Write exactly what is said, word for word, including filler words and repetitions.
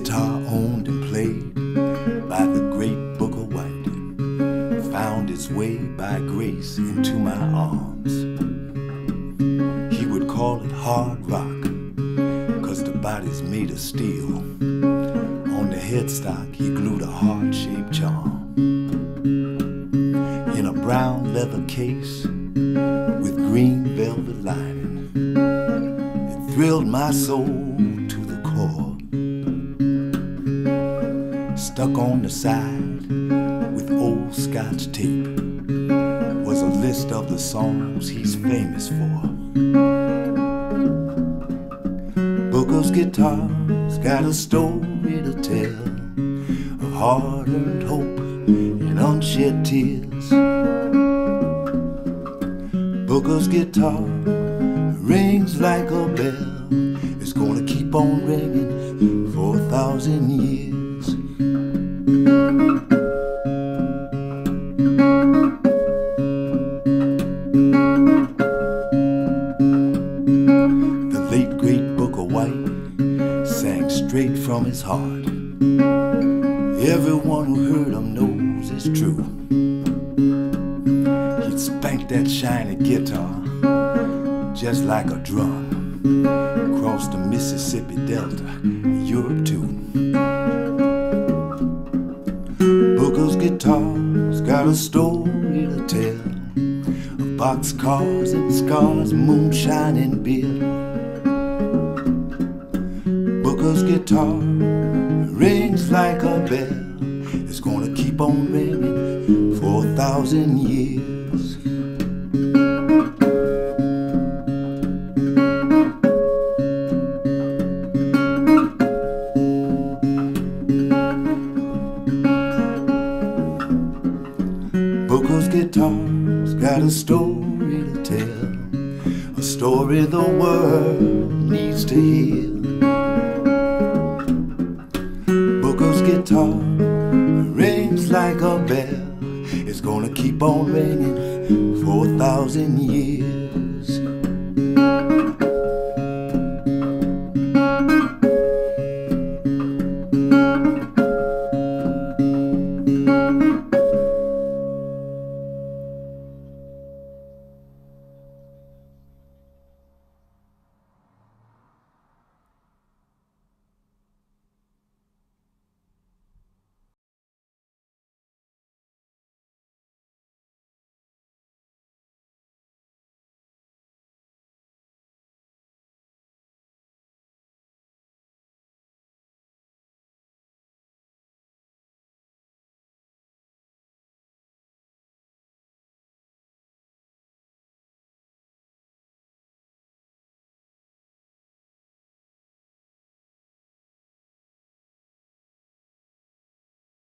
guitar owned and played by the great Booker White found its way by grace into my arms. He would call it hard rock, 'cause the body's made of steel. On the headstock he glued a heart-shaped charm. In a brown leather case with green velvet lining, it thrilled my soul to the core. Stuck on the side with old Scotch tape was a list of the songs he's famous for. Booker's guitar's got a story to tell of hard-earned hope and unshed tears. Booker's guitar rings like a bell. It's gonna keep on ringing for a thousand years. The late great Booker White sang straight from his heart. Everyone who heard him knows it's true. He'd spank that shiny guitar just like a drum across the Mississippi Delta, Europe too. Booker's guitar's got a story to tell of boxcars and scars, moonshine and beer. Booker's guitar rings like a bell. It's gonna keep on ringing for a thousand years. Booker's guitar's got a story to tell, a story the world needs to hear. Booker's guitar rings like a bell. It's gonna keep on ringing for a thousand years.